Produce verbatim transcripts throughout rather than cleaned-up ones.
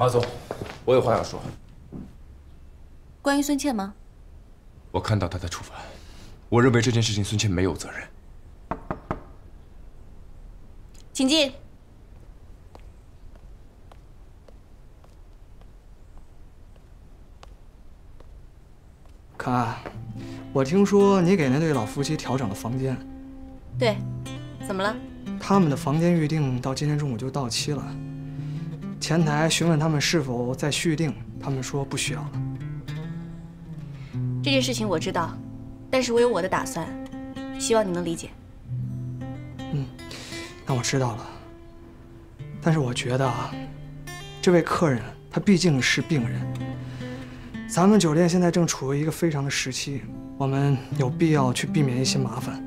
马总，我有话要说。关于孙茜吗？我看到她的处罚，我认为这件事情孙茜没有责任。请进。 凯，我听说你给那对老夫妻调整了房间。对，怎么了？他们的房间预定到今天中午就到期了。前台询问他们是否再续订，他们说不需要了。这件事情我知道，但是我有我的打算，希望你能理解。嗯，那我知道了。但是我觉得啊，这位客人他毕竟是病人。 咱们酒店现在正处于一个非常的时期，我们有必要去避免一些麻烦。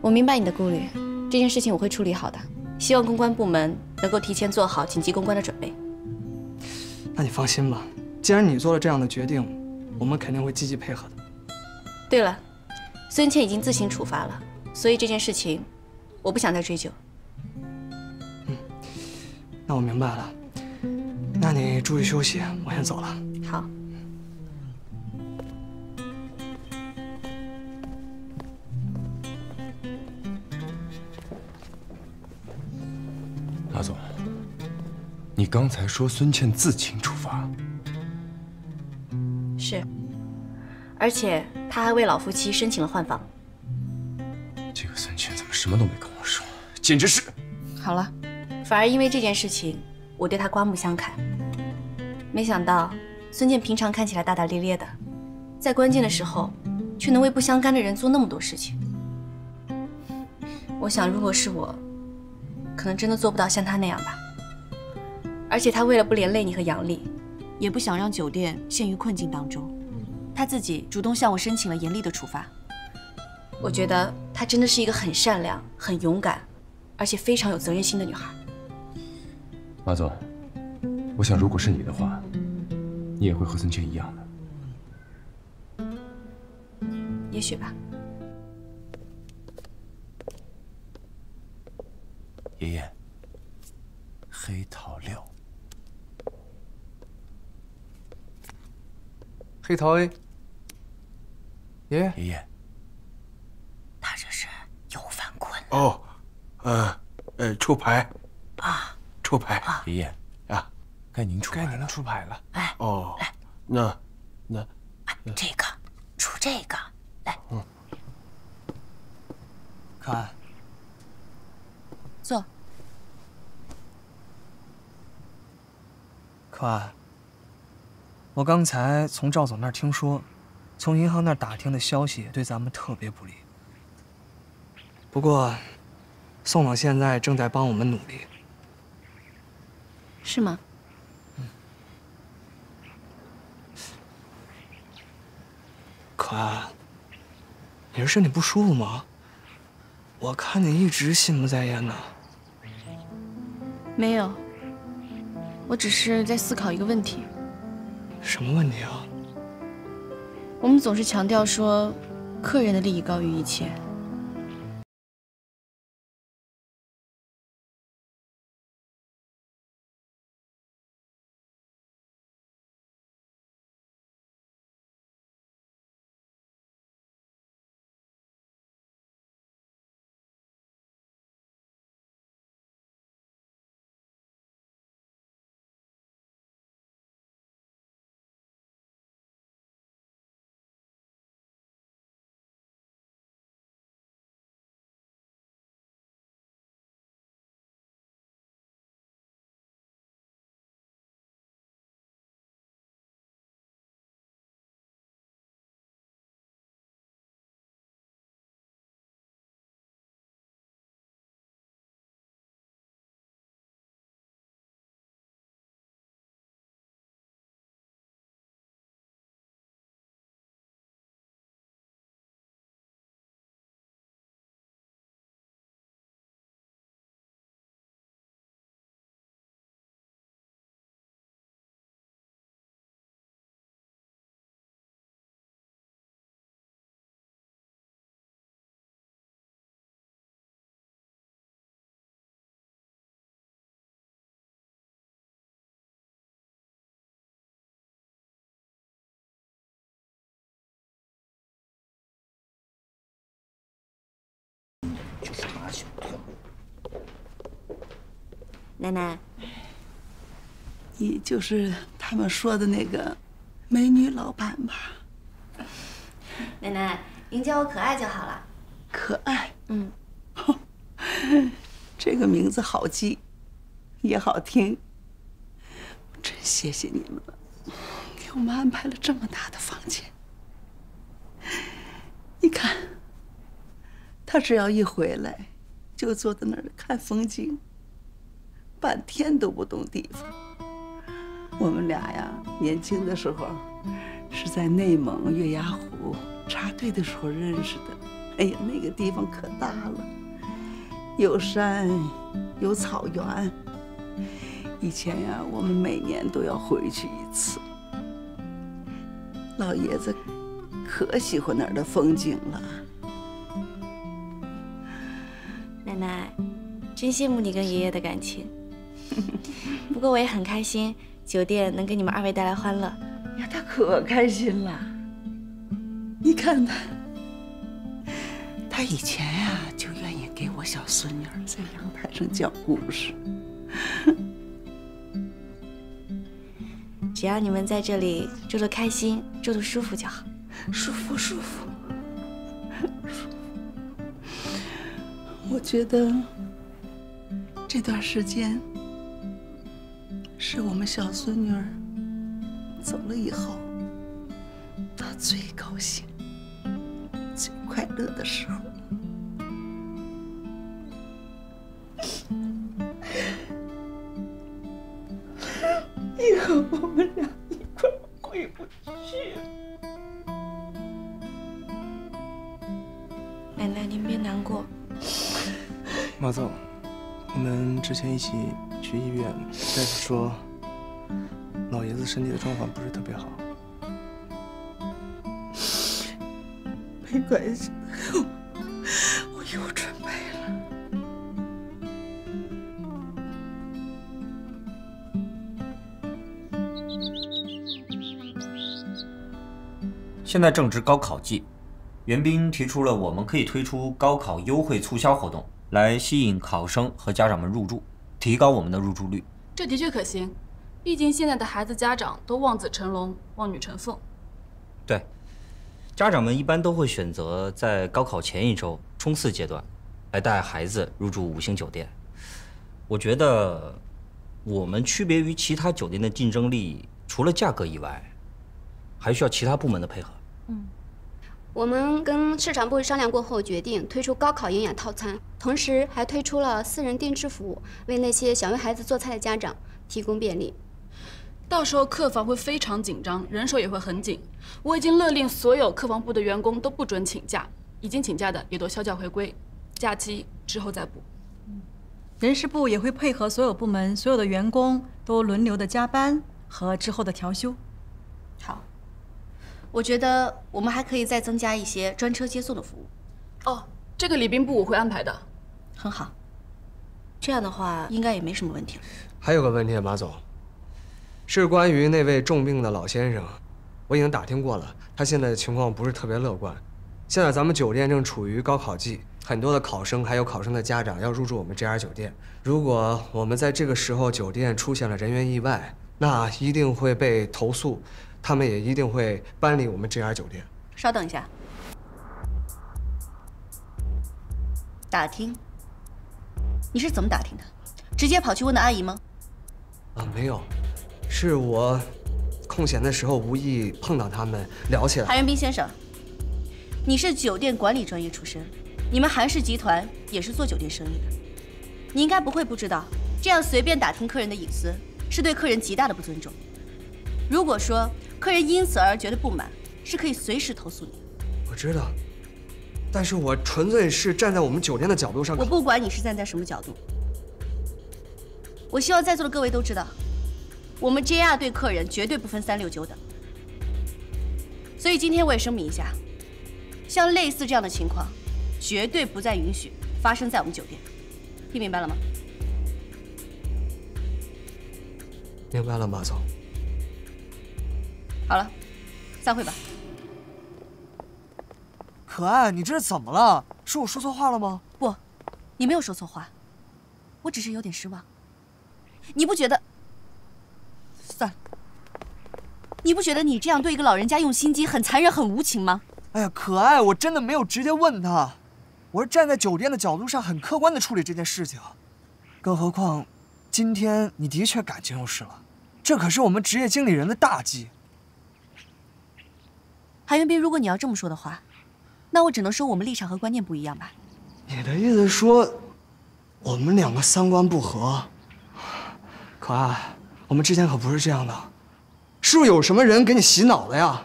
我明白你的顾虑，这件事情我会处理好的。希望公关部门能够提前做好紧急公关的准备。那你放心吧，既然你做了这样的决定，我们肯定会积极配合的。对了，孙茜已经自行处罚了，所以这件事情我不想再追究。嗯，那我明白了。 那你注意休息，我先走了。好。马总，你刚才说孙茜自请处罚，是，而且她还为老夫妻申请了换房。这个孙茜怎么什么都没跟我说，简直是……好了，反而因为这件事情。 我对他刮目相看，没想到孙茜平常看起来大大咧咧的，在关键的时候却能为不相干的人做那么多事情。我想，如果是我，可能真的做不到像他那样吧。而且他为了不连累你和杨丽，也不想让酒店陷于困境当中，他自己主动向我申请了严厉的处罚。我觉得她真的是一个很善良、很勇敢，而且非常有责任心的女孩。 马总，我想，如果是你的话，你也会和孙茜一样的。也许吧。爷爷，黑桃六，黑桃 A。爷爷，爷爷，他这是又犯困了。哦，呃，呃，出牌。啊。 出牌，爷爷啊，该您出，该您出牌了。哎，哦，来，那，那，这个出这个，来，嗯，看，坐。可爱，我刚才从赵总那儿听说，从银行那儿打听的消息对咱们特别不利。不过，宋总现在正在帮我们努力。 是吗？嗯。可爱，你是身体不舒服吗？我看你一直心不在焉的。没有，我只是在思考一个问题。什么问题啊？我们总是强调说，客人的利益高于一切。就是马小跳。奶奶，你就是他们说的那个美女老板吧？奶奶，您叫我可爱就好了。可爱，嗯，这个名字好记，也好听。真谢谢你们了，给我们安排了这么大的房间。 你看，他只要一回来，就坐在那儿看风景，半天都不动地方。我们俩呀，年轻的时候是在内蒙月牙湖插队的时候认识的。哎呀，那个地方可大了，有山，有草原。以前呀，我们每年都要回去一次。老爷子。 可喜欢那儿的风景了，奶奶，真羡慕你跟爷爷的感情。不过我也很开心，酒店能给你们二位带来欢乐。呀，他可开心了。你看他，他以前呀、啊、就愿意给我小孙女在阳台上讲故事。只要你们在这里住得开心，住得舒服就好。 舒服，舒服，舒服。我觉得这段时间是我们小孙女走了以后，她最高兴、最快乐的时候。以后我们俩一块回不去。 奶奶，您别难过。马总，我们之前一起去医院，大夫说老爷子身体的状况不是特别好。没关系，我有准备了。现在正值高考季。 袁斌提出了，我们可以推出高考优惠促销活动，来吸引考生和家长们入住，提高我们的入住率。这的确可行，毕竟现在的孩子家长都望子成龙、望女成凤。对，家长们一般都会选择在高考前一周冲刺阶段，来带孩子入住五星酒店。我觉得，我们区别于其他酒店的竞争力，除了价格以外，还需要其他部门的配合。嗯。 我们跟市场部商量过后，决定推出高考营养套餐，同时还推出了私人定制服务，为那些想为孩子做菜的家长提供便利。到时候客房会非常紧张，人手也会很紧。我已经勒令所有客房部的员工都不准请假，已经请假的也都休假回归，假期之后再补。人事部也会配合所有部门，所有的员工都轮流的加班和之后的调休。好。 我觉得我们还可以再增加一些专车接送的服务。哦，这个礼宾部我会安排的。很好，这样的话应该也没什么问题了。还有个问题，马总，是关于那位重病的老先生，我已经打听过了，他现在的情况不是特别乐观。现在咱们酒店正处于高考季，很多的考生还有考生的家长要入住我们 J R 酒店。如果我们在这个时候酒店出现了人员意外，那一定会被投诉。 他们也一定会搬离我们 J R 酒店。稍等一下，打听？你是怎么打听的？直接跑去问的阿姨吗？啊，没有，是我空闲的时候无意碰到他们聊起来。韩元斌先生，你是酒店管理专业出身，你们韩氏集团也是做酒店生意的，你应该不会不知道，这样随便打听客人的隐私，是对客人极大的不尊重。 如果说客人因此而觉得不满，是可以随时投诉你。我知道，但是我纯粹是站在我们酒店的角度上。我不管你是站在什么角度，我希望在座的各位都知道，我们 J R 对客人绝对不分三六九等。所以今天我也声明一下，像类似这样的情况，绝对不再允许发生在我们酒店。听明白了吗？明白了，马总。 好了，散会吧。可爱，你这是怎么了？是我说错话了吗？不，你没有说错话，我只是有点失望。你不觉得？算了，你不觉得你这样对一个老人家用心机很残忍、很无情吗？哎呀，可爱，我真的没有直接问他，我是站在酒店的角度上，很客观的处理这件事情。更何况，今天你的确感情用事了，这可是我们职业经理人的大忌。韩云斌，如果你要这么说的话，那我只能说我们立场和观念不一样吧。 你的意思说，我们两个三观不合？可爱，我们之前可不是这样的，是不是有什么人给你洗脑了呀？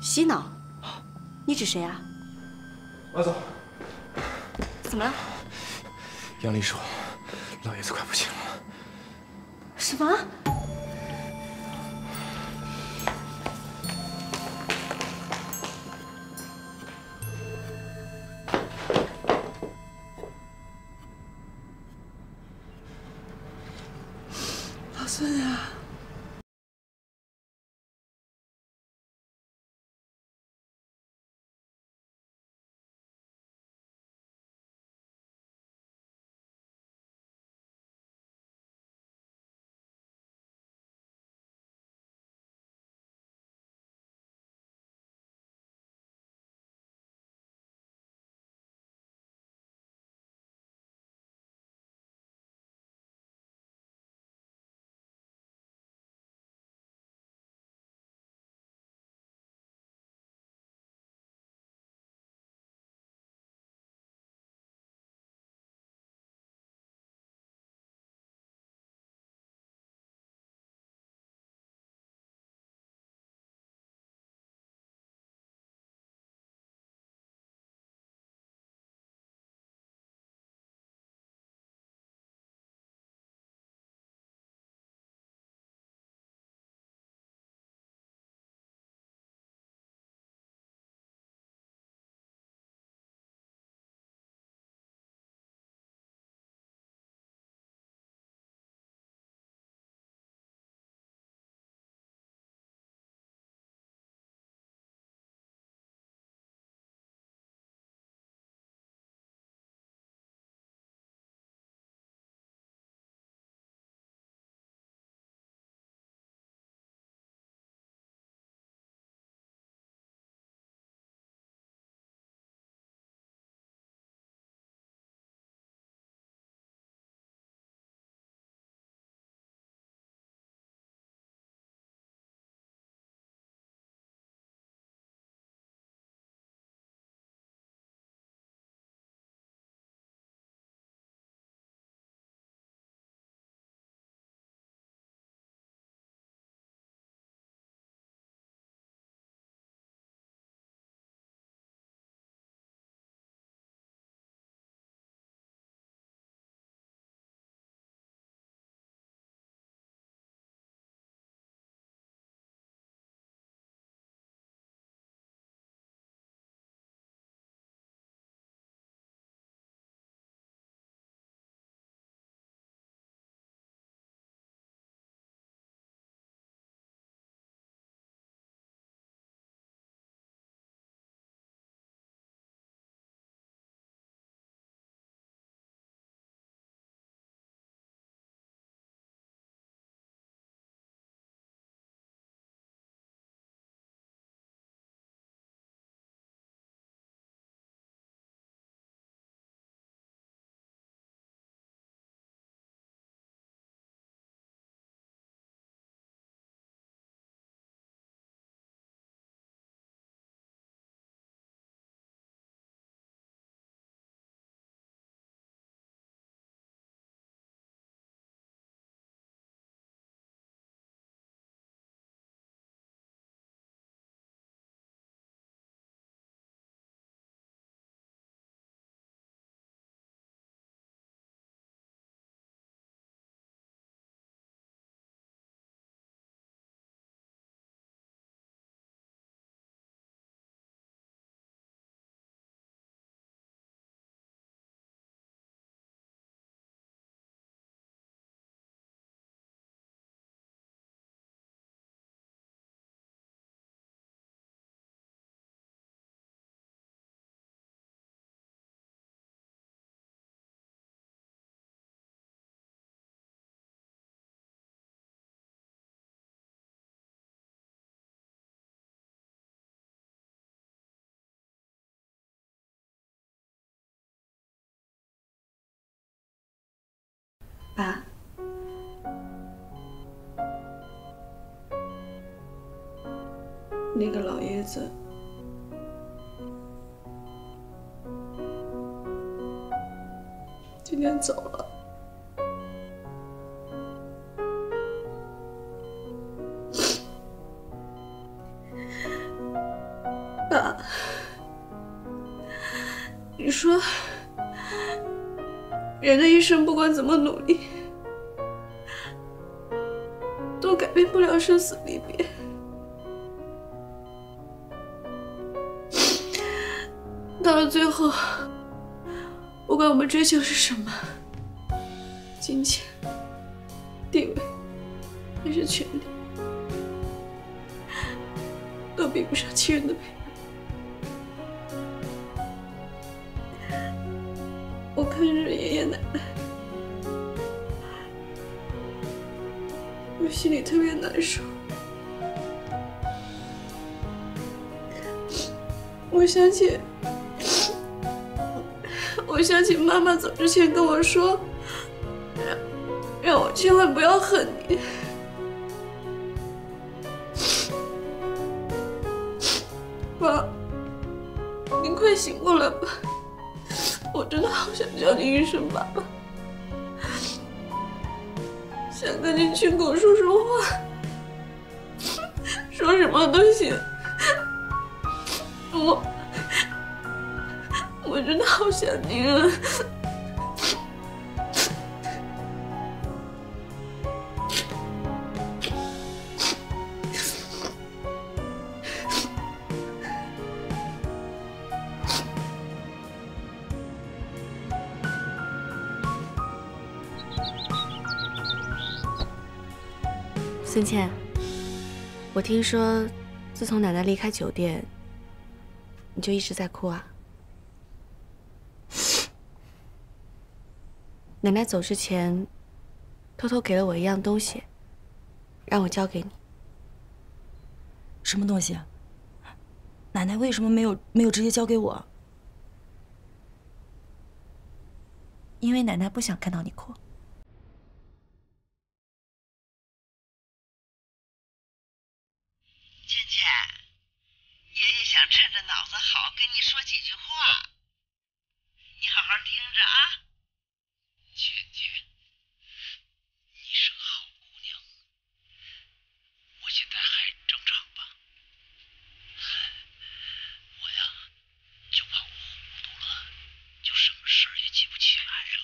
洗脑？你指谁啊？马总，怎么了？杨丽说，老爷子快不行了。什么？ 是啊。爸，那个老爷子今天走了。爸，你说。 人的一生不管怎么努力，都改变不了生死离别。到了最后，不管我们追求是什么，金钱、地位还是权力，都比不上亲人的陪伴。 我看着爷爷奶奶，我心里特别难受。我想起，我想起妈妈走之前跟我说，让让我千万不要恨你。妈，您快醒过来吧。 我真的好想叫你一声爸爸，想跟你亲口说说话，说什么都行。我，我真的好想您啊！孙茜，我听说，自从奶奶离开酒店，你就一直在哭啊。奶奶走之前，偷偷给了我一样东西，让我交给你。什么东西啊？奶奶为什么没有没有直接交给我？因为奶奶不想看到你哭。 趁着脑子好，跟你说几句话，你好好听着啊，倩倩，你是个好姑娘，我现在还正常吧？我呀，就怕我糊涂了，就什么事也记不起来了。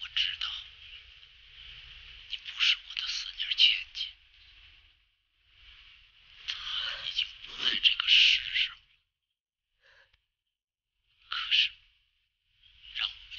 我知道，你不是我的孙女倩倩。 这个世上，可是让我为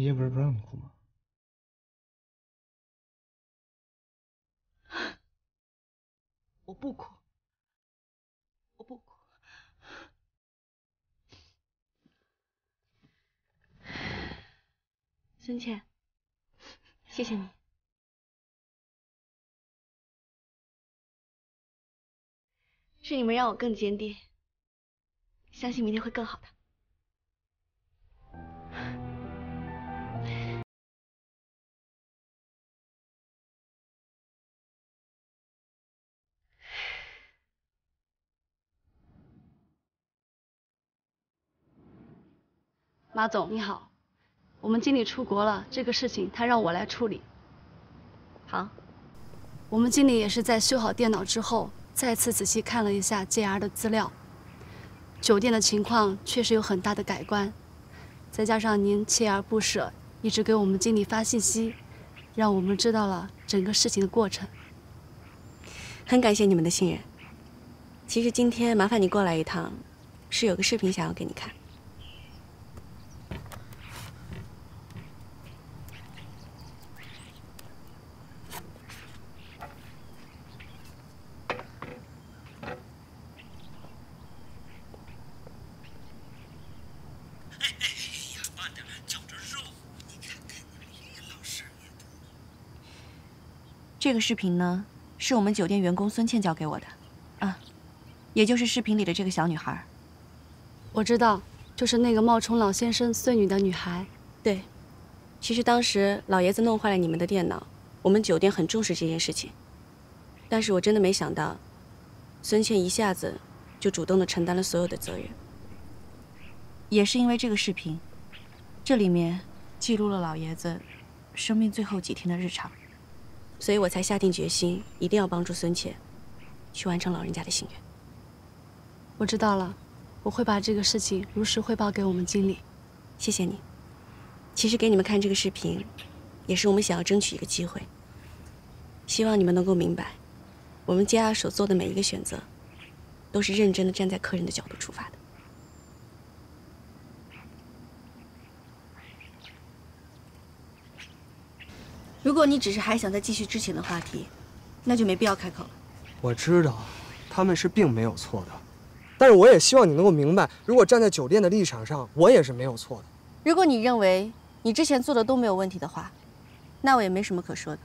你也不是不让你哭吗？我不哭，我不哭。孙茜，谢谢你。 是你们让我更坚定，相信明天会更好的。马总你好，我们经理出国了，这个事情他让我来处理。好，我们经理也是在修好电脑之后。 再次仔细看了一下 J R 的资料，酒店的情况确实有很大的改观，再加上您锲而不舍，一直给我们经理发信息，让我们知道了整个事情的过程。很感谢你们的信任。其实今天麻烦你过来一趟，是有个视频想要给你看。这个视频呢，是我们酒店员工孙倩交给我的，啊，也就是视频里的这个小女孩。我知道，就是那个冒充老先生孙女的女孩。对，其实当时老爷子弄坏了你们的电脑，我们酒店很重视这件事情，但是我真的没想到，孙倩一下子就主动地承担了所有的责任。也是因为这个视频，这里面记录了老爷子生命最后几天的日常。 所以我才下定决心，一定要帮助孙茜，去完成老人家的心愿。我知道了，我会把这个事情如实汇报给我们经理。谢谢你。其实给你们看这个视频，也是我们想要争取一个机会。希望你们能够明白，我们 J R 所做的每一个选择，都是认真的站在客人的角度出发的。 如果你只是还想再继续之前的话题，那就没必要开口了。我知道，他们是并没有错的，但是我也希望你能够明白，如果站在酒店的立场上，我也是没有错的。如果你认为你之前做的都没有问题的话，那我也没什么可说的。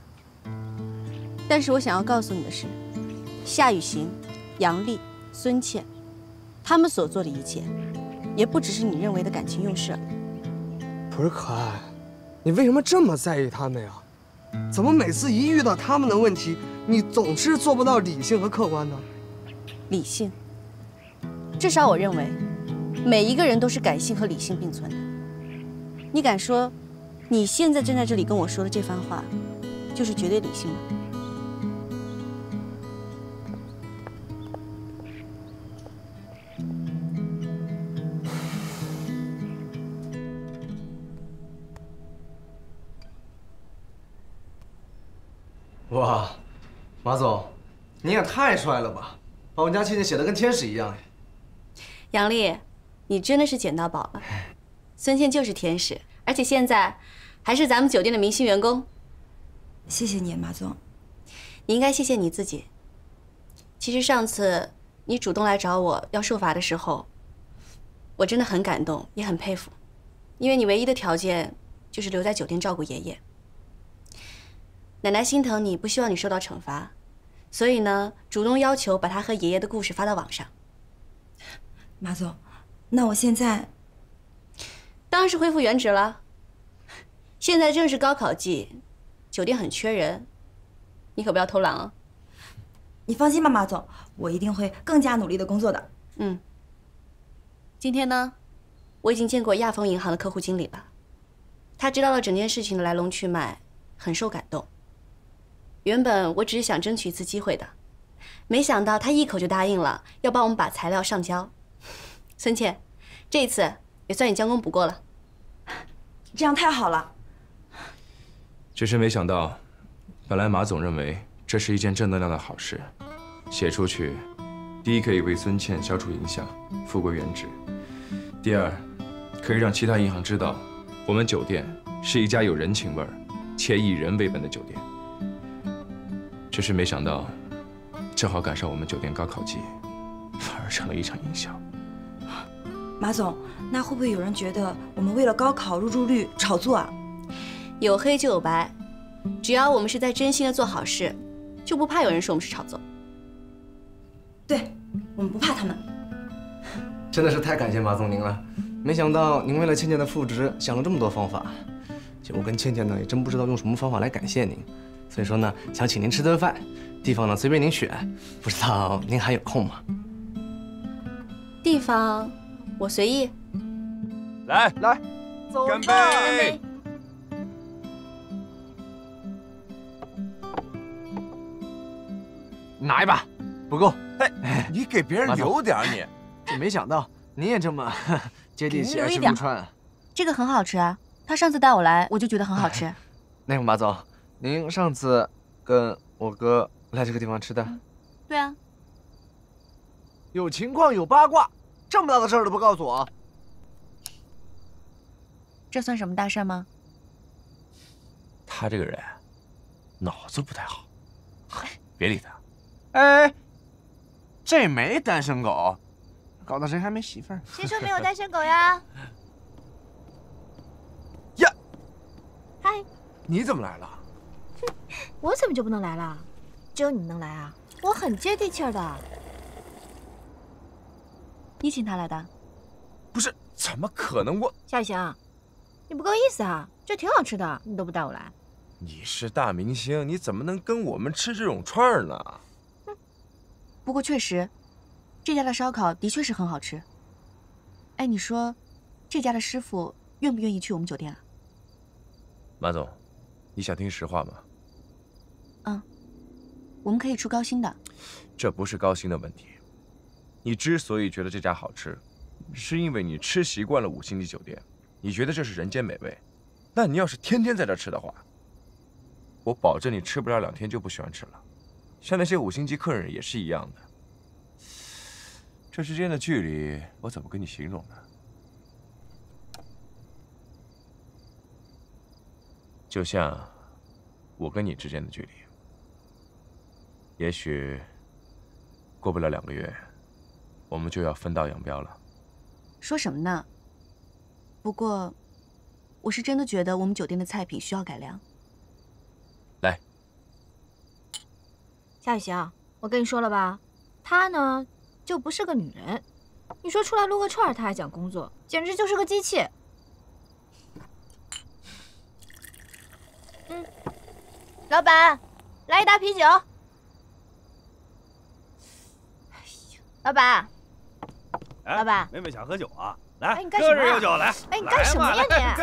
但是我想要告诉你的是，夏雨行、杨丽、孙茜，他们所做的一切，也不只是你认为的感情用事。不是可爱，你为什么这么在意他们呀？ 怎么每次一遇到他们的问题，你总是做不到理性和客观呢？理性，至少我认为，每一个人都是感性和理性并存的。你敢说，你现在站在这里跟我说的这番话，就是绝对理性吗？哇，马总，你也太帅了吧！把我们家倩倩写的跟天使一样。杨丽，你真的是捡到宝了。孙茜就是天使，而且现在还是咱们酒店的明星员工。谢谢你，马总。你应该谢谢你自己。其实上次你主动来找我要受罚的时候，我真的很感动，也很佩服，因为你唯一的条件就是留在酒店照顾爷爷。 奶奶心疼你，不希望你受到惩罚，所以呢，主动要求把他和爷爷的故事发到网上。马总，那我现在当然是恢复原职了。现在正是高考季，酒店很缺人，你可不要偷懒哦。你放心吧，马总，我一定会更加努力的工作的。嗯。今天呢，我已经见过亚丰银行的客户经理了，他知道了整件事情的来龙去脉，很受感动。 原本我只是想争取一次机会的，没想到他一口就答应了，要帮我们把材料上交。孙茜，这一次也算你将功补过了。这样太好了。只是没想到，本来马总认为这是一件正能量的好事，写出去，第一可以为孙茜消除影响，复归原职；第二，可以让其他银行知道我们酒店是一家有人情味儿且以人为本的酒店。只是没想到，正好赶上我们酒店高考季，反而成了一场影响。马总，那会不会有人觉得我们为了高考入住率炒作啊？有黑就有白，只要我们是在真心的做好事，就不怕有人说我们是炒作。对，我们不怕他们。真的是太感谢马总您了。 没想到您为了倩倩的复职想了这么多方法，其实我跟倩倩呢也真不知道用什么方法来感谢您，所以说呢想请您吃顿饭，地方呢随便您选，不知道您还有空吗？地方我随意。来来，走，干杯！拿一把，不够，哎，你给别人留点你，这没想到您也这么。 接地气，爱吃不穿。这个很好吃啊，他上次带我来，我就觉得很好吃。那个马总，您上次跟我哥来这个地方吃的？嗯、对啊。有情况有八卦，这么大的事儿都不告诉我，这算什么大事吗？他这个人脑子不太好，别理他。哎，这没单身狗。 搞到谁还没媳妇儿？谁说没有单身狗呀？呀，嗨，你怎么来了？我怎么就不能来了？只有你能来啊！我很接地气儿的。你请他来的？不是，怎么可能我？夏雨晴，你不够意思啊！这挺好吃的，你都不带我来。你是大明星，你怎么能跟我们吃这种串儿呢？嗯，不过确实。 这家的烧烤的确是很好吃。哎，你说，这家的师傅愿不愿意去我们酒店啊？马总，你想听实话吗？嗯，我们可以出高薪的。这不是高薪的问题。你之所以觉得这家好吃，是因为你吃习惯了五星级酒店，你觉得这是人间美味。那你要是天天在这吃的话，我保证你吃不了两天就不喜欢吃了。像那些五星级客人也是一样的。 这之间的距离，我怎么跟你形容呢？就像我跟你之间的距离，也许过不了两个月，我们就要分道扬镳了。说什么呢？不过，我是真的觉得我们酒店的菜品需要改良。来，夏雨晴，我跟你说了吧，他呢？ 就不是个女人，你说出来撸个串，她还讲工作，简直就是个机器。嗯，老板，来一打啤酒。哎呀，老板，老板，妹妹想喝酒啊，来，客人有酒来。哎，你干什么呀你？干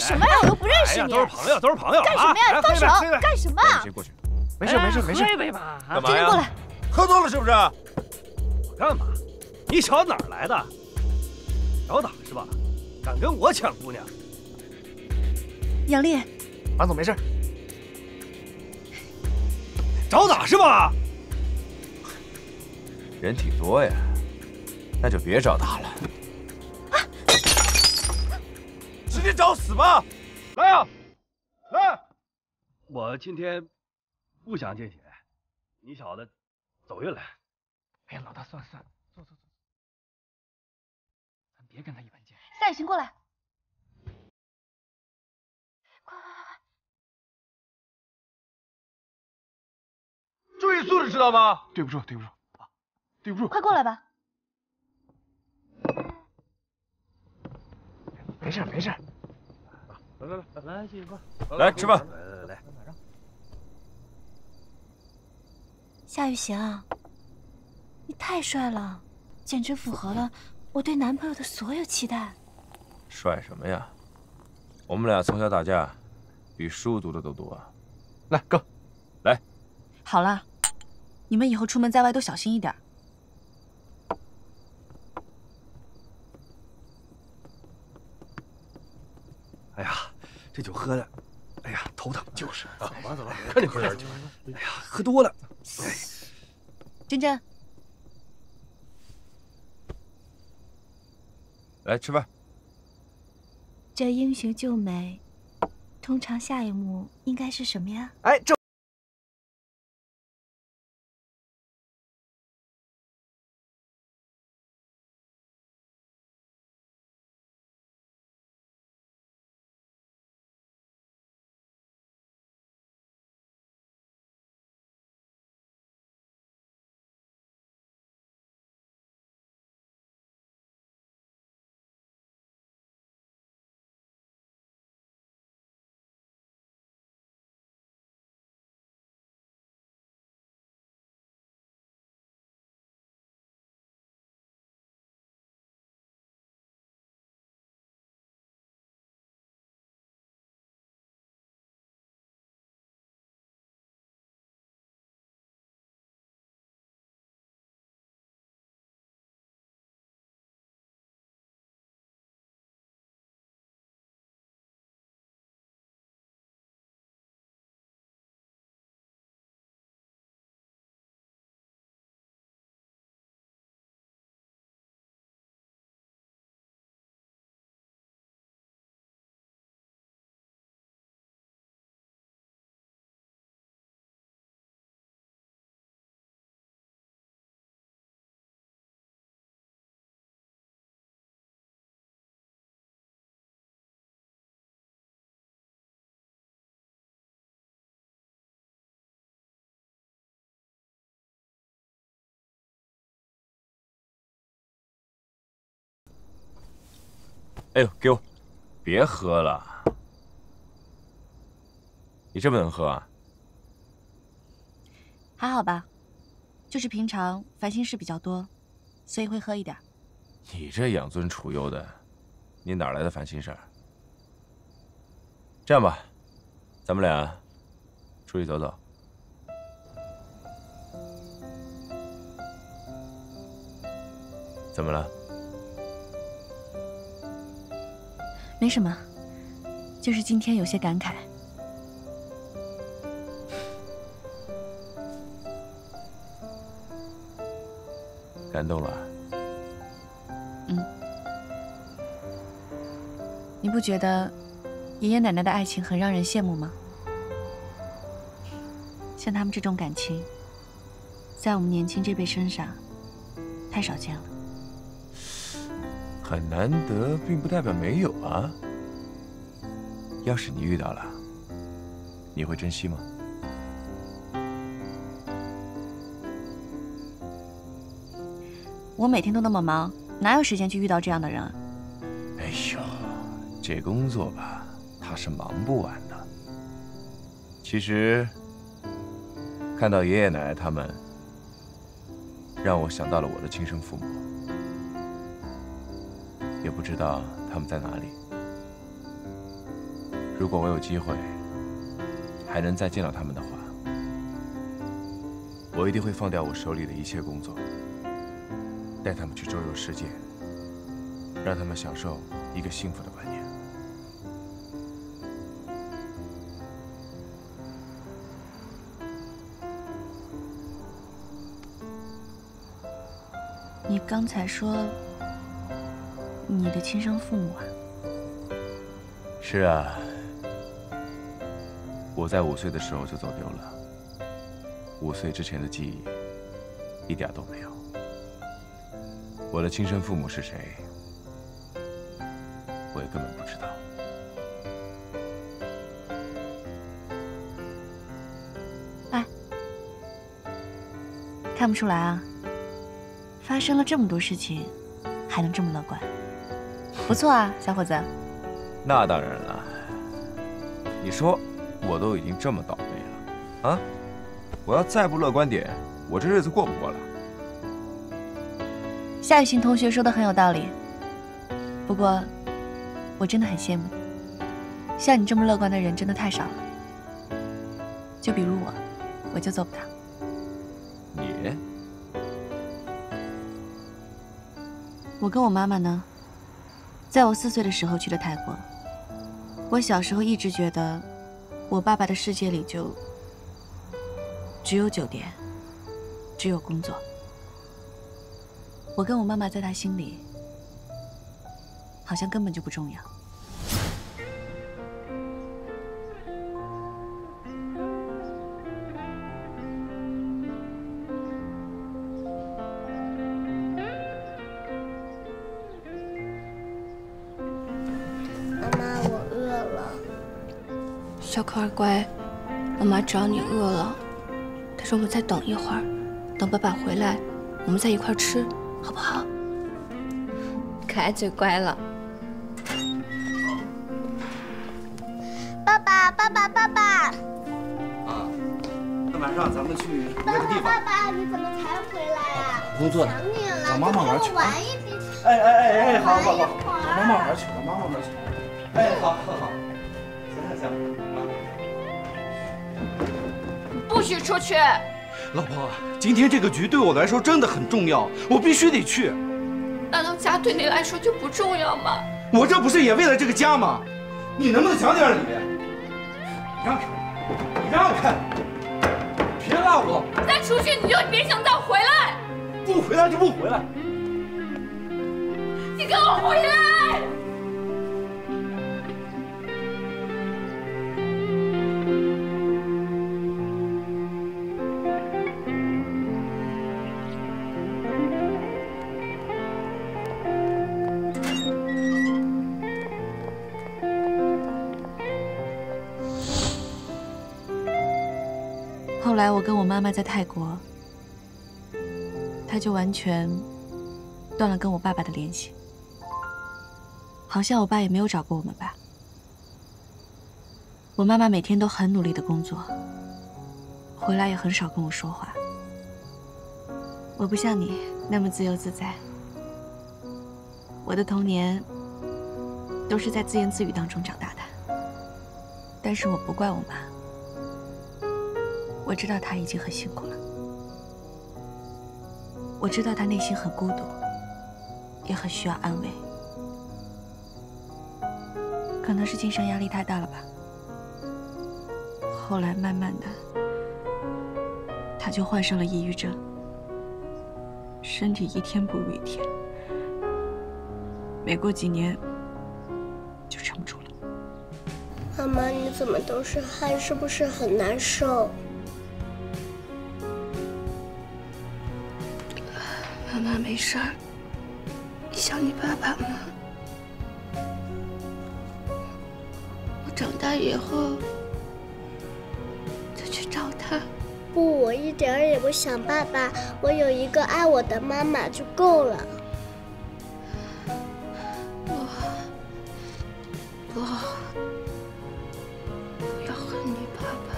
什么呀？我又不认识你。都是朋友，都是朋友。干什么呀？放手！干什么？先过去。没事没事没事。喝一杯吧。干嘛呀？过来。喝多了是不是？ 干嘛？你小哪儿来的？小打是吧？敢跟我抢姑娘？杨丽，马总没事。找打是吧？人挺多呀，那就别找打了。啊、直接找死吧！来呀、啊，来！我今天不想见血，你小子走运来。 哎，老大，算了算了，坐坐坐，咱别跟他一般见识。夏雨晴，过来，快快快快！注意素质，知道吗？对不住，对不住啊，对不住！快过来吧。没事没事，来来来来，谢谢哥，来吃饭，来来来，夏雨晴。 你太帅了，简直符合了我对男朋友的所有期待。帅什么呀？我们俩从小打架，比书读的都多啊。来，哥，来。好了，你们以后出门在外都小心一点。哎呀，这酒喝的，哎呀，头疼。就是啊，走吧走吧，赶紧喝点酒。哎呀，喝多了。哎，真真。 来吃饭。这英雄救美，通常下一幕应该是什么呀？哎，这。 哎呦，给我！别喝了，你这么能喝啊？还好吧，就是平常烦心事比较多，所以会喝一点。你这养尊处优的，你哪来的烦心事儿？这样吧，咱们俩出去走走。 怎么了？没什么，就是今天有些感慨。感动了？嗯。你不觉得爷爷奶奶的爱情很让人羡慕吗？像他们这种感情，在我们年轻这辈身上太少见了。 很难得，并不代表没有啊。要是你遇到了，你会珍惜吗？我每天都那么忙，哪有时间去遇到这样的人？哎呦，这工作吧，他是忙不完的。其实，看到爷爷奶奶他们，让我想到了我的亲生父母。 也不知道他们在哪里。如果我有机会还能再见到他们的话，我一定会放掉我手里的一切工作，带他们去周游世界，让他们享受一个幸福的晚年。你刚才说。 你的亲生父母啊？是啊，我在五岁的时候就走丢了。五岁之前的记忆一点都没有。我的亲生父母是谁，我也根本不知道。哎，看不出来啊，发生了这么多事情，还能这么乐观。 不错啊，小伙子。那当然了。你说，我都已经这么倒霉了，啊！我要再不乐观点，我这日子过不过了？夏雨欣同学说的很有道理。不过，我真的很羡慕你，像你这么乐观的人真的太少了。就比如我，我就做不到。你？我跟我妈妈呢？ 在我四岁的时候去了泰国。我小时候一直觉得，我爸爸的世界里就只有酒店，只有工作。我跟我妈妈在他心里，好像根本就不重要。小可儿乖，妈妈知道你饿了，但是我们再等一会儿，等爸爸回来，我们再一块吃，好不好？可爱最乖了。爸爸，爸爸，爸爸。啊，那晚上咱们去那个地方。爸爸，爸爸，你怎么才回来啊？工作呢，找妈妈玩去。玩一天。哎哎哎哎，好好好，找妈妈玩去，找妈妈玩去。哎，好好好。 不许出去！老婆，今天这个局对我来说真的很重要，我必须得去。难道家对你来说就不重要吗？我这不是也为了这个家吗？你能不能讲点理？你让开！你让开！别拉我！再出去你就别想再回来！不回来就不回来！你给我回来！ 后来我跟我妈妈在泰国，她就完全断了跟我爸爸的联系，好像我爸也没有找过我们吧。我妈妈每天都很努力的工作，回来也很少跟我说话。我不像你那么自由自在，我的童年都是在自言自语当中长大的，但是我不怪我妈。 我知道他已经很辛苦了，我知道他内心很孤独，也很需要安慰。可能是精神压力太大了吧。后来慢慢的，他就患上了抑郁症，身体一天不如一天，没过几年就撑不住了。妈妈，你怎么都是汗？是不是很难受？ 妈妈没事儿，你想你爸爸吗？我长大以后再去找他。不，我一点儿也不想爸爸，我有一个爱我的妈妈就够了。我，我不要恨你爸爸，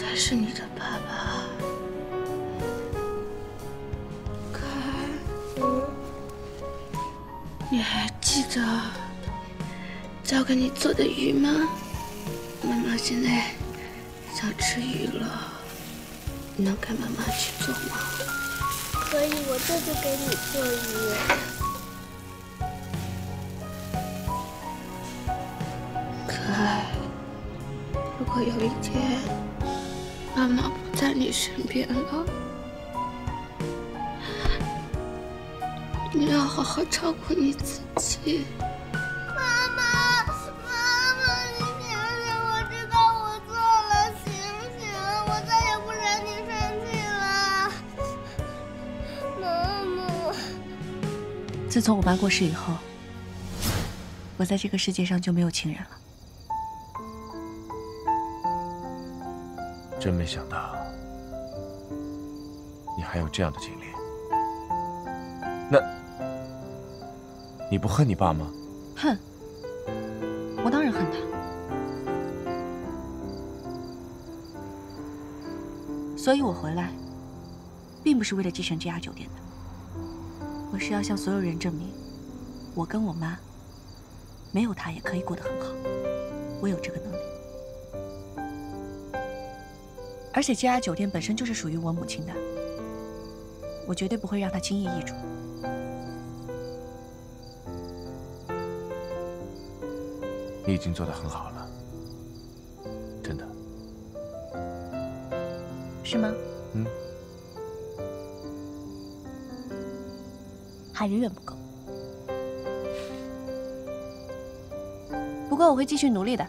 他是你的爸爸。 你还记得教给你做的鱼吗？妈妈现在想吃鱼了，你能给妈妈去做吗？可以，我这就给你做鱼。可爱，如果有一天妈妈不在你身边了， 你要好好照顾你自己。妈妈，妈妈，你醒醒！我知道我错了，醒醒！我再也不惹你生气了。妈妈，自从我妈过世以后，我在这个世界上就没有情人了。真没想到，你还有这样的经历。那。 你不恨你爸吗？恨，我当然恨他。所以我回来，并不是为了继承 J R 酒店的，我是要向所有人证明，我跟我妈，没有她也可以过得很好，我有这个能力。而且 J R 酒店本身就是属于我母亲的，我绝对不会让她轻易易主。 你已经做得很好了，真的，是吗？嗯，还远远不够。不过我会继续努力的。